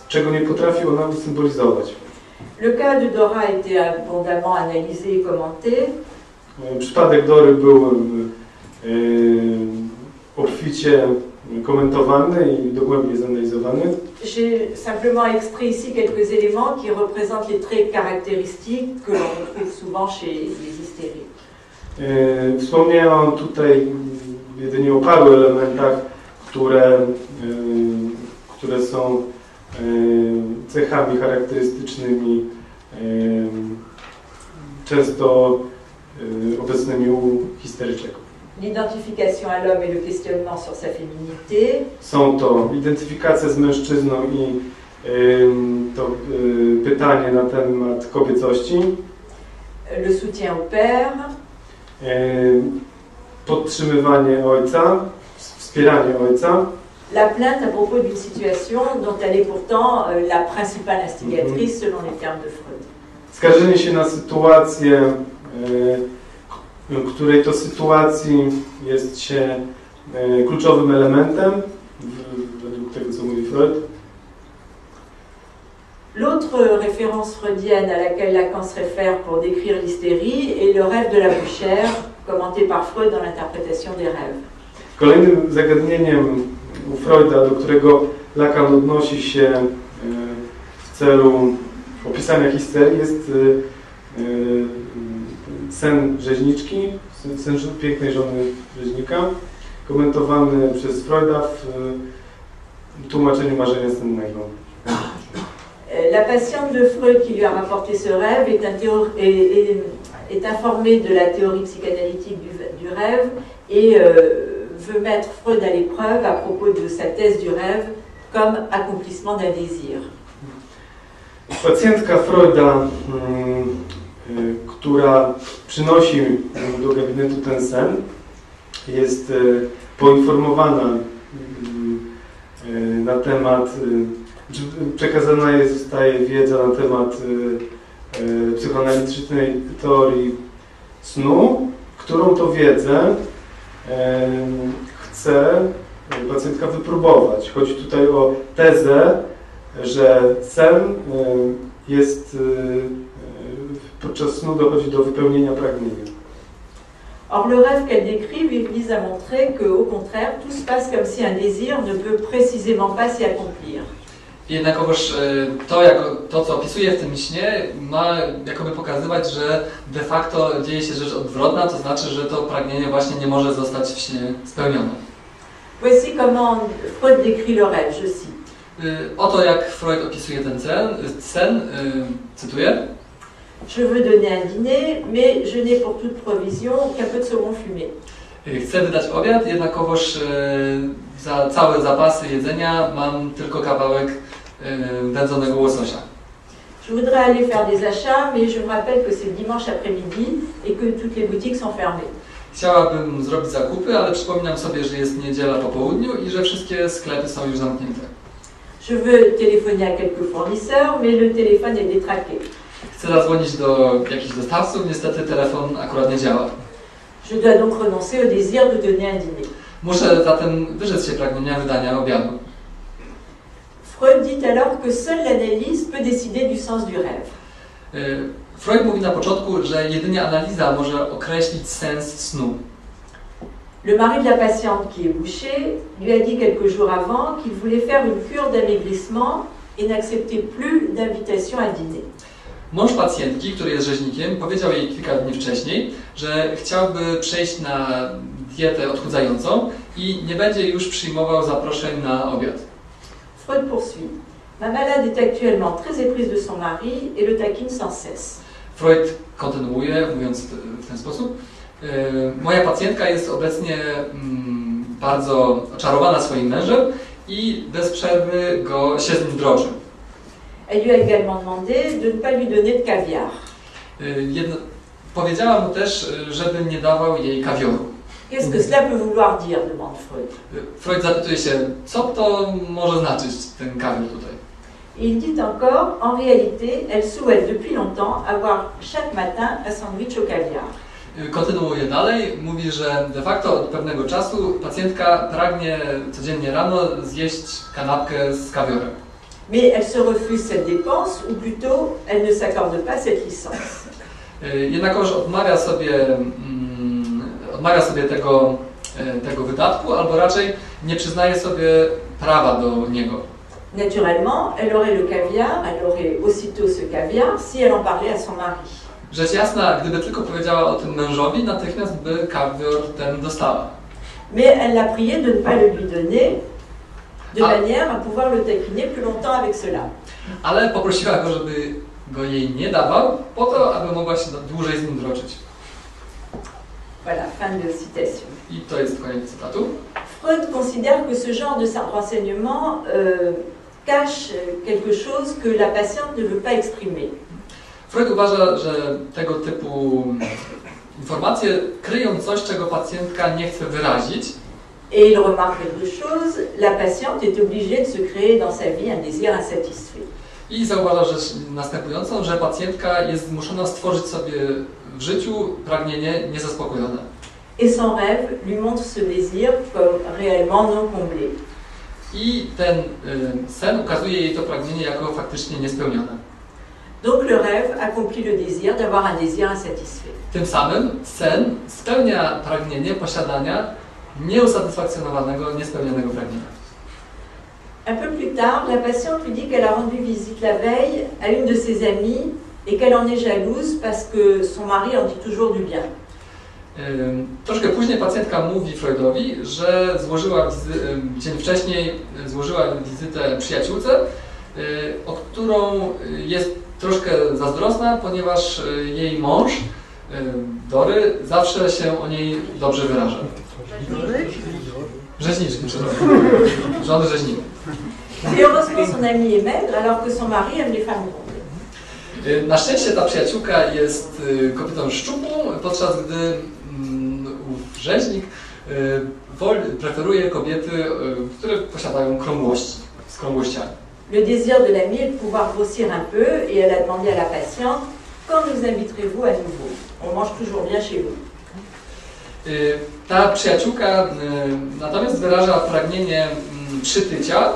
czego nie potrafi ona usymbolizować. Le cas de Dora a été abondamment analysé et commenté. Przypadek Dory był obficie komentowany i dogłębnie zanalizowany. J'ai simplement extrait ici quelques éléments qui représentent les traits caractéristiques que l'on retrouve souvent chez les hystériques. Wspomniałem tutaj jedynie o paru elementach, które są cechami charakterystycznymi, często obecnymi u histeryczek. L'identification à l'homme et le questionnement sur sa féminité. Są to identyfikacja z mężczyzną i to pytanie na temat kobiecości. Le soutien au père. Podtrzymywanie ojca, wspieranie ojca. La plainte à propos d'une situation dont elle est pourtant la principale instigatrice selon les termes de Freud. Skarżenie się na sytuację, której to sytuacji jest się kluczowym elementem, według tego co mówi Freud. L'autre référence freudienne à laquelle Lacan se réfère pour décrire l'hystérie est le rêve de la bouchère, commenté par Freud dans l'interprétation des rêves. Kolejnym zagadnieniem u Freuda, do którego Lacan odnosi się w celu opisania histerii, jest sen rzeźniczki, sen pięknej żony rzeźnika, komentowany przez Freuda w tłumaczeniu marzenia sennego. La patiente de Freud qui lui a rapporté ce rêve est informée de la théorie psychanalytique du rêve et veut mettre Freud à l'épreuve à propos de sa thèse du rêve comme accomplissement d'un désir. Pacjentka Freuda, która przynosi do gabinetu ten sen, jest poinformowana na temat, przekazana jest, zostaje wiedza na temat psychoanalitycznej teorii snu, którą to wiedzę chce pacjentka wypróbować. Chodzi tutaj o tezę, że sen jest, podczas snu dochodzi do wypełnienia pragnienia. Or le rêve qu'elle décrit vise à montrer que, au contraire, tout se passe comme si un désir ne peut précisément pas s'y accomplir. Jednakowoż to, co opisuje w tym śnie, ma jakoby pokazywać, że de facto dzieje się rzecz odwrotna, to znaczy, że to pragnienie właśnie nie może zostać w śnie spełnione. Voici comment Freud décrit le rêve, je cite. Oto jak Freud opisuje ten sen, cytuję. Je veux donner un dîner, mais je n'ai pour toute provision qu'un peu de saumon fumé. Chcę wydać obiad, jednakowoż za całe zapasy jedzenia mam tylko kawałek wędzonego łososia. Je voudrais aller faire des achats, mais je me rappelle que c'est dimanche après-midi et que toutes les boutiques sont fermées. Chciałabym zrobić zakupy, ale przypominam sobie, że jest niedziela po południu i że wszystkie sklepy są już zamknięte. Je veux téléphoner à quelques fournisseurs, mais le téléphone est détraqué. Chcę zadzwonić do jakichś dostawców, niestety telefon akurat nie działa. Je dois donc renoncer au désir de donner un dîner. Muszę zatem wyrzec się pragnienia wydania obiadu. Freud dit alors que seule l'analyse peut décider du sens du rêve. Freud mówi na początku, że jedynie analiza może określić sens snu. Le mari de la patiente qui est bouché lui a dit quelques jours avant qu'il voulait faire une cure d'amaigrissement et n'acceptait plus d'invitation à dîner. Mąż pacjentki, który jest rzeźnikiem, powiedział jej kilka dni wcześniej, że chciałby przejść na dietę odchudzającą i nie będzie już przyjmował zaproszeń na obiad. Freud poursuit. Ma malade est actuellement très éprise de son mari et le taquine sans cesse. Freud kontynuuje, mówiąc w ten sposób. Moja pacjentka jest obecnie bardzo oczarowana swoim mężem i bez przerwy się z nim droży. Elle lui a également demandé de ne pas lui donner de caviar. Powiedziała mu też, żeby nie dawał jej kawioru. Qu'est-ce que cela peut vouloir dire, demande Freud. Freud zapytuje się, co to może znaczyć ten kawior tutaj. Il dit encore, en réalité, elle souhaite depuis longtemps avoir chaque matin un sandwich au caviar. Kontynuuje dalej, mówi, że de facto od pewnego czasu pacjentka pragnie codziennie rano zjeść kanapkę z kawiorem. Mais elle se refuse cette dépense, ou plutôt, elle ne s'accorde pas cette licence. Jednakowoż odmawia sobie tego wydatku, albo raczej nie przyznaje sobie prawa do niego. Naturellement, elle aurait le caviar, elle aurait aussitôt ce caviar, si elle en parlait à son mari. Rzecz jasna, gdyby tylko powiedziała o tym mężowi, natychmiast by kawior ten dostała. Mais elle l'a prié de ne pas le lui donner, de manière à pouvoir le taquiner plus longtemps avec cela. Ale poprosiła go, żeby go jej nie dawał, po to, aby mogła się dłużej z nim droczyć. Voilà, fin de citation. I to jest koniec cytatu. Freud considère que ce genre de renseignement cache quelque chose que la patiente ne veut pas exprimer. Freud uważa, że tego typu informacje kryją coś, czego pacjentka nie chce wyrazić. Et il remarque deux choses, la patiente est obligée de se créer dans sa vie un désir insatisfait. I zauważa rzecz następującą, że pacjentka jest zmuszona stworzyć sobie w życiu pragnienie niezaspokojone. Et son rêve lui montre ce désir comme réellement non comblé. I ten sen ukazuje jej to pragnienie jako faktycznie niespełnione. Donc le rêve accomplit le désir d'avoir un désir insatisfait. Tym samym sen spełnia pragnienie posiadania nieusatysfakcjonowanego, niespełnionego pragnienia. Un peu plus tard, la patiente lui dit qu'elle a rendu visite la veille à une de ses amies et qu'elle en est jalouse parce que son mari en dit toujours du bien. Troszkę później pacjentka mówi Freudowi, że dzień wcześniej złożyła wizytę przyjaciółce, o którą jest troszkę zazdrosna, ponieważ jej mąż, Dory, zawsze się o niej dobrze wyraża. Rzeźniczki, przepraszam. Żony rzeźnika. Na szczęście ta przyjaciółka jest kobietą szczupłą, podczas gdy ów rzeźnik preferuje kobiety, które posiadają krągłości, z krągłościami. Le désir de l'amie est de pouvoir grossir un peu et elle a demandé à la patiente « Quand nous inviterez-vous à nouveau? On mange toujours bien chez vous. » Ta przyjaciółka natomiast wyraża pragnienie przytycia,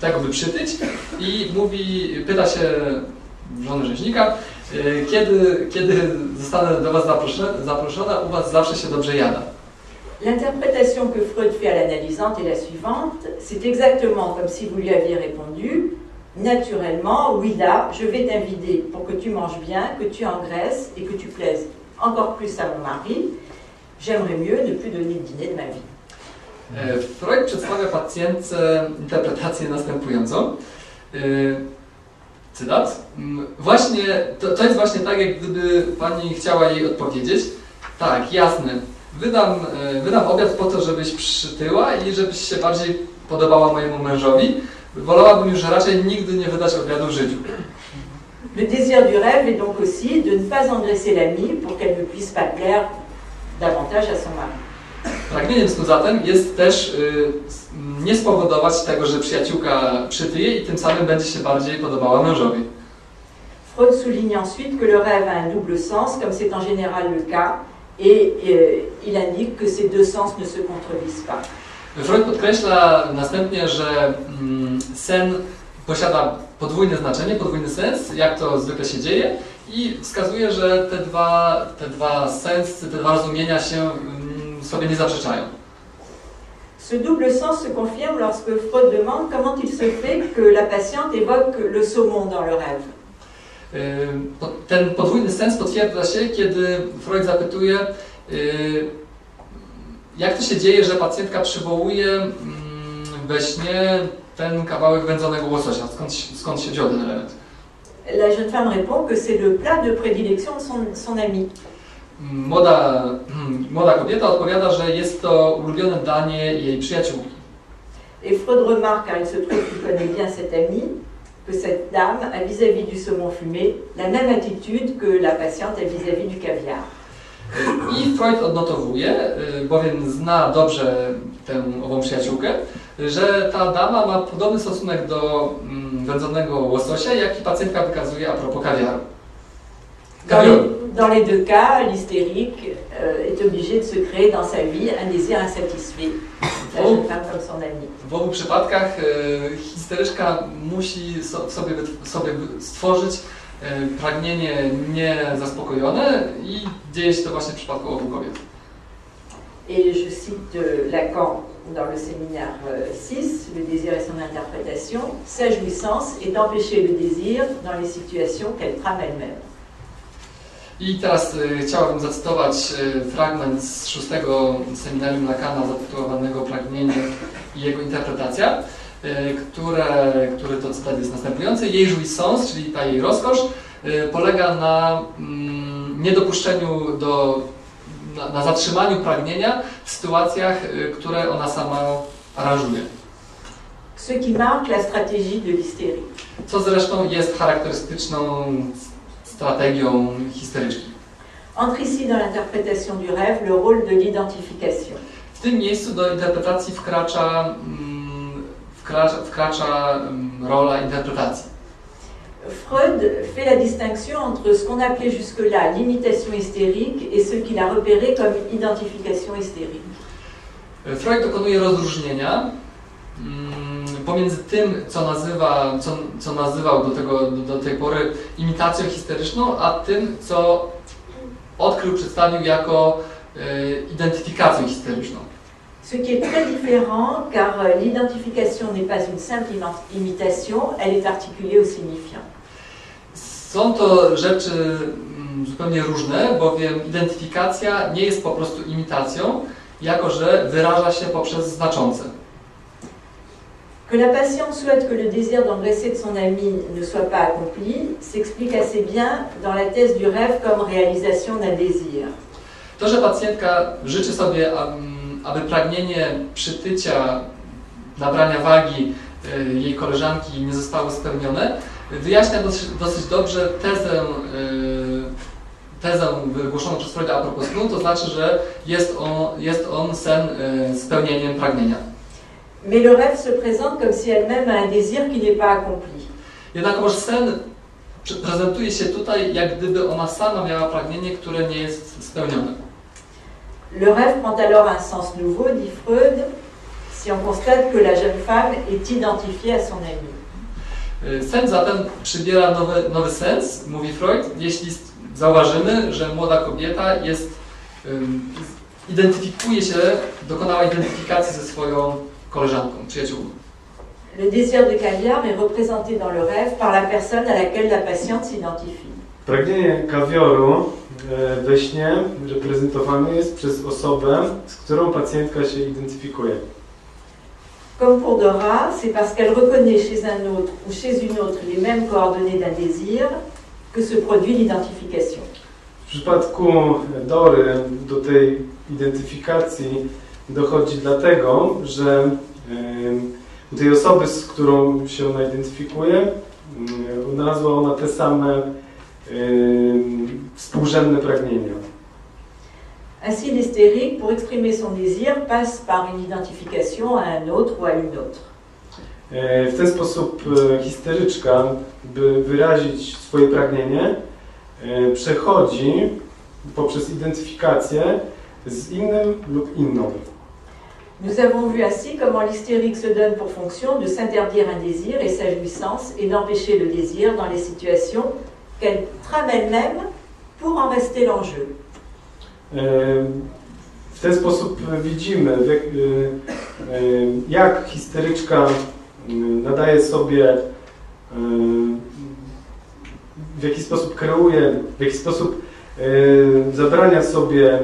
tego by przytyć, i mówi, pyta się żony rzeźnika, kiedy zostanę do was zaproszona, u was zawsze się dobrze jada. L'interprétation que Freud fait à l'analysante est la suivante. C'est exactement comme si vous lui aviez répondu, naturellement, oui là, je vais t'inviter pour que tu manges bien, que tu engraisses et que tu plaises encore plus à mon mari. J'aimerais mieux ne plus donner de dîner de ma vie. Freud przedstawia pacjentce interpretację następującą. Cytat. To jest właśnie tak, jak gdyby pani chciała jej odpowiedzieć. Tak, jasne. Wydam obiad po to, żebyś przytyła i żebyś się bardziej podobała mojemu mężowi. Wolałabym już raczej nigdy nie wydać obiadu w życiu. Le désir du rêve est donc aussi de ne pas engraisser l'ami pour qu'elle ne puisse pas plaire davantage à son mari. Pragnieniem snu zatem jest też nie spowodować tego, że przyjaciółka przytyje i tym samym będzie się bardziej podobała mężowi. Freud souligne ensuite que le rêve a un double sens, comme c'est en général le cas, et il indique que ces deux sens ne se contredisent pas. Freud podkreśla następnie, że sen posiada podwójne znaczenie, podwójny sens, jak to zwykle się dzieje, i wskazuje, że te dwa sensy, te dwa rozumienia się sobie nie zaprzeczają. Ce double sens se confirme lorsque Freud demande comment il se fait que la patiente évoque le saumon dans le rêve. Ten podwójny sens potwierdza się, kiedy Freud zapytuje, jak to się dzieje, że pacjentka przywołuje we śnie ten kawałek wędzonego łososia, skąd się wziął ten element. La jeune femme répond que c'est le plat de prédilection de son ami. Młoda kobieta odpowiada, że jest to ulubione danie jej przyjaciółki. Et Freud remarque, car il se trouve qu'il connaît bien cette amie, que cette dame a vis-à-vis du saumon fumé la même attitude que la patiente a vis-à-vis du caviar. I Freud odnotowuje, bowiem zna dobrze ową przyjaciółkę, że ta dama ma podobny stosunek do wędzonego łososia, jaki pacjentka wykazuje a propos kawiaru. Dans les deux cas, l'hystérique est obligée de se créer dans sa vie un désir insatisfait, la jeune femme comme son amie. W obu przypadkach histeryczka musi sobie stworzyć pragnienie niezaspokojone i dzieje się to właśnie w przypadku obu kobiet. Et je cite Lacan dans le séminaire 6, le désir et son interprétation, sa jouissance est d'empêcher le désir dans les situations qu'elle trame elle-même. I teraz chciałabym zacytować fragment z 6. seminarium Lacana zatytułowanego Pragnienie i jego interpretacja, który to cytat jest następujący. Jej jouissance, czyli ta jej rozkosz, polega na niedopuszczeniu na zatrzymaniu pragnienia w sytuacjach, które ona sama aranżuje. Ce qui marque la stratégie de l'hystérie. Co zresztą jest charakterystyczną stratégią histeryczki. Entre ici dans l'interprétation du rêve le rôle de l'identification. W tym miejscu do interpretacji wkracza rola interpretacji. Freud fait la distinction entre ce qu'on appelait jusque-là l'imitation hystérique et ce qu'il a repéré comme identification hystérique. Freud dokonuje rozróżnienia pomiędzy tym, co nazywał do tej pory imitacją histeryczną, a tym, co odkrył, przedstawił jako identyfikacją histeryczną. Ce qui est très différent, car l'identification n'est pas une simple imitation, elle est articulée au signifiant. Są to rzeczy zupełnie różne, bowiem identyfikacja nie jest po prostu imitacją, jako że wyraża się poprzez znaczące. Que la patiente souhaite que le désir d'embrasser de son ami ne soit pas accompli, s'explique assez bien dans la thèse du rêve comme réalisation d'un désir. To, że pacjentka życzy sobie, aby pragnienie przytycia, nabrania wagi jej koleżanki nie zostało spełnione, wyjaśnia dosyć dobrze tezę wygłoszoną przez Freuda a propos snu, to znaczy, że jest on sen spełnieniem pragnienia. Mais le rêve se présente comme si elle-même a un désir qui n'est pas accompli. Jednakowoż sen prezentuje się tutaj, jak gdyby ona sama miała pragnienie, które nie jest spełnione. Le rêve prend alors un sens nouveau, dit Freud, si on constate que la jeune femme est identifiée à son ami. Sen zatem przybiera nowy sens, mówi Freud, jeśli zauważymy, że młoda kobieta dokonała identyfikacji ze swoją koleżanką, przyjaciółką. Le désir de caviar est représenté dans le rêve par la personne à laquelle la patiente s'identifie. Pragnienie kawioru we śnie reprezentowane jest przez osobę, z którą pacjentka się identyfikuje. Comme pour Dora, c'est parce qu'elle reconnaît chez un autre ou chez une autre les mêmes coordonnées d'un désir que se produit l'identification. W przypadku Dory do tej identyfikacji dochodzi dlatego, że u tej osoby, z którą się ona identyfikuje, odnalazła ona te same współrzędne pragnienia. Ainsi l'hystérique, pour exprimer son désir, passe par une identification à un autre ou à une autre. W ten sposób histeryczka, by wyrazić swoje pragnienie, przechodzi poprzez identyfikację z innym lub inną. Nous avons vu ainsi comment l'hystérique se donne pour fonction de s'interdire un désir et sa jouissance et d'empêcher le désir dans les situations qu'elle trame elle-même pour en rester l'enjeu. W ten sposób widzimy, jak histeryczka nadaje sobie, w jaki sposób kreuje, w jaki sposób zabrania sobie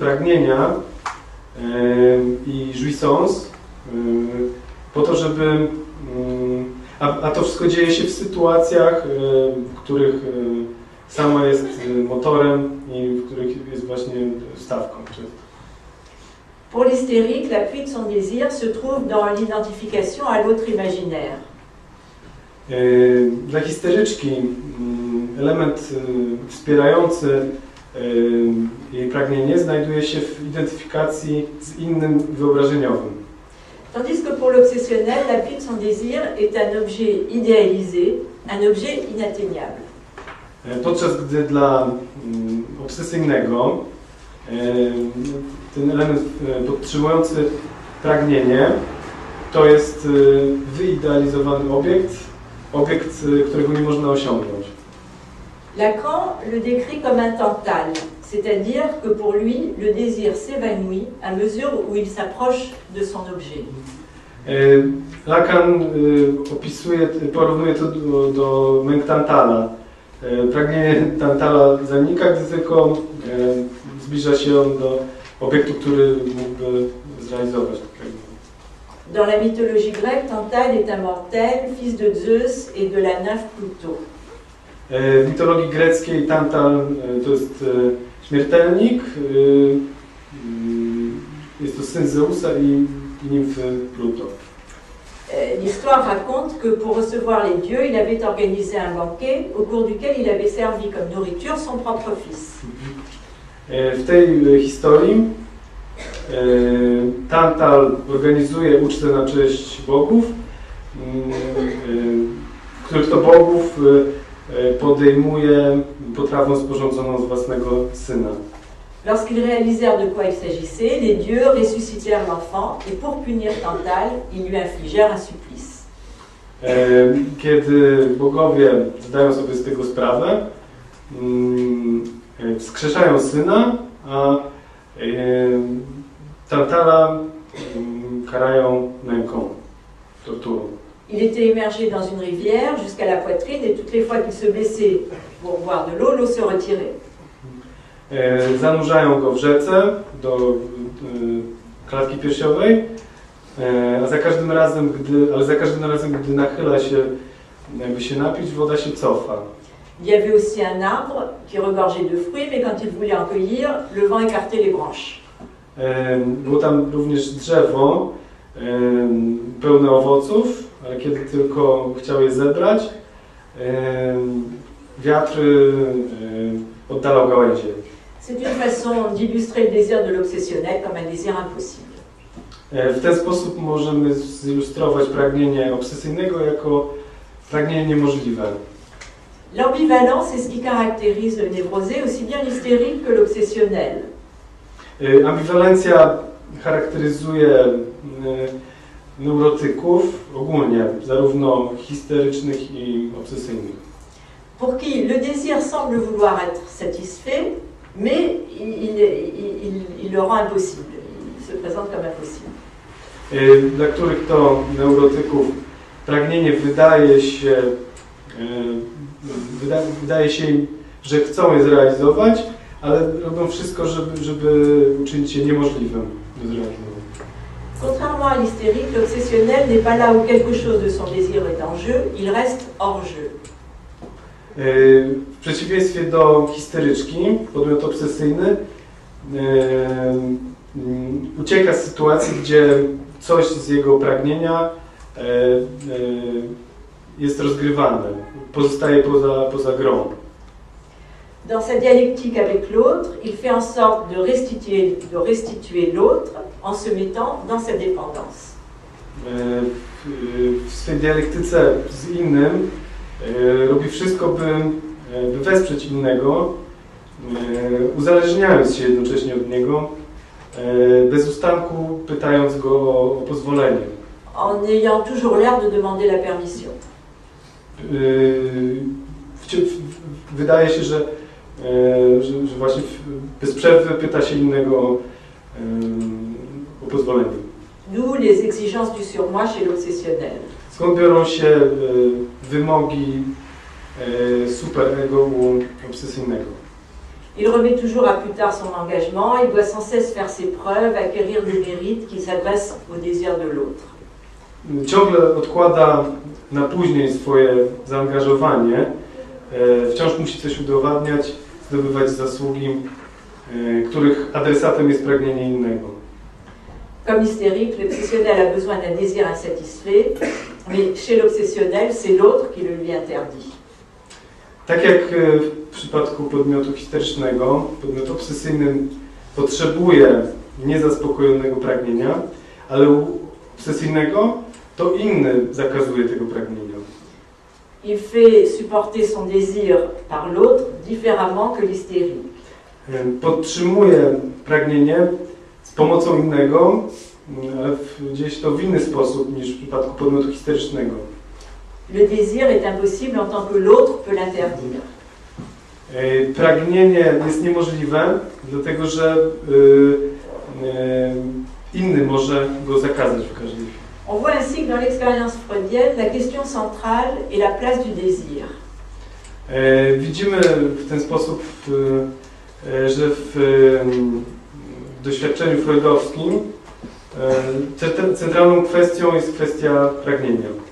pragnienia i jouissance po to, żeby... A to wszystko dzieje się w sytuacjach, w których sama jest motorem i w których jest właśnie stawką. Pour l'hystérique, l'appui de son désir se trouve dans l'identification à l'autre imaginaire. Dla histeryczki element wspierający jej pragnienie znajduje się w identyfikacji z innym wyobrażeniowym. Tandis que pour l'obsessionnel, l'appui de son désir est un objet idéalisé, un objet inatteignable. Podczas gdy dla obsesyjnego ten element podtrzymujący pragnienie to jest wyidealizowany obiekt, którego nie można osiągnąć. Lacan le décrit comme un tantale, c'est-à-dire que pour lui, le désir s'évanouit à mesure où il s'approche de son objet. Lacan porównuje to do męk tantala. Pragnienie tantala zanika, gdy tylko zbliża się on do obiektu, który mógłby zrealizować. Dans la mythologie grecque, Tantale est un mortel, fils de Zeus et de la nymphe Pluto. W mitologii greckiej Tantal to jest śmiertelnik, jest to syn Zeusa i nimfy Pluto. L'histoire raconte que pour recevoir les dieux, il avait organisé un banquet au cours duquel il avait servi comme nourriture son propre fils. W tej historii Tantal organizuje ucztę na cześć bogów, których to bogów podejmuje potrawą sporządzoną z własnego syna. Lorsqu'ils réalisèrent de quoi il s'agissait, les dieux ressuscitèrent l'enfant et pour punir Tantale, ils lui infligèrent un supplice. Kiedy bogowie zdają sobie z tego sprawę, wskrzeszają syna, a Tantala karają męką, torturą. Il était immergé dans une rivière jusqu'à la poitrine et toutes les fois qu'il se baissait pour boire de l'eau, l'eau se retirait. Zanurzają go w rzece do klatki piersiowej, ale za każdym razem, gdy nachyla się, jakby się napić, woda się cofa. Il y avait aussi un arbre qui regorgeait de fruits, mais quand il voulait en cueillir, le vent écartait les branches. Było tam również drzewo pełne owoców, ale kiedy tylko chciał je zebrać, wiatr oddalał gałęzie. C'est une façon d'illustrer le désir de l'obsessionnel comme un désir impossible. W ten sposób możemy zilustrować pragnienie obsesyjnego jako pragnienie niemożliwe. L'ambivalence est ce qui caractérise le névrosé, aussi bien l'hystérique que l'obsessionnel. Ambiwalencja charakteryzuje neurotyków ogólnie, zarówno histerycznych i obsesyjnych. Pour qui le désir semble vouloir être satisfait, mais il le rend impossible, il se présente comme impossible. Dla których to neurotyków pragnienie wydaje się, że chcą je zrealizować, ale robią wszystko, żeby uczynić je niemożliwym do zrealizowania. Contrairement à l'hystérique, l'obsessionnel n'est pas là où quelque chose de son désir est en jeu, il reste hors jeu. W przeciwieństwie do histeryczki, podmiot obsesyjny ucieka z sytuacji, gdzie coś z jego pragnienia jest rozgrywane, pozostaje poza grą. Dans sa dialectique avec l'autre, il fait en sorte de restituer l'autre en se mettant dans sa dépendance. W swej dialektyce z innym robi wszystko, by wesprzeć innego, uzależniając się jednocześnie od niego, bez ustanku pytając go o pozwolenie. En ayant toujours l'air de demander la permission. Wydaje się, że właśnie bez przerwy pyta się innego o pozwolenie. D'où les exigences du surmoi chez l'obsessionnel. Skąd biorą się wymogi superego u obsesyjnego? Il remet toujours à plus tard son engagement, il doit sans cesse faire ses preuves, acquérir du mérite qui s'adresse au désir de l'autre. Ciągle odkłada na później swoje zaangażowanie, wciąż musi coś udowadniać, zdobywać zasługi, których adresatem jest pragnienie innego. Comme hystérique, l'obsessionnel a besoin d'un désir insatisfait, mais chez l'obsessionnel, c'est l'autre qui le lui interdit. Tak jak w przypadku podmiotu histerycznego, podmiot obsesyjny potrzebuje niezaspokojonego pragnienia, ale u obsesyjnego to inny zakazuje tego pragnienia. Il fait supporter son désir par l'autre différemment que l'hystérique. Podtrzymuje pragnienie z pomocą innego, ale dzieje się to w inny sposób niż w przypadku podmiotu histerycznego. Le désir est impossible en tant que l'autre peut l'interdire. Pragnienie jest niemożliwe, dlatego że inny może go zakazać w każdej chwili. On voit ainsi que dans l'expérience freudienne, la question centrale est la place du désir. Widzimy w ten sposób, że w doświadczeniu freudowskim centralną kwestią jest kwestia pragnienia.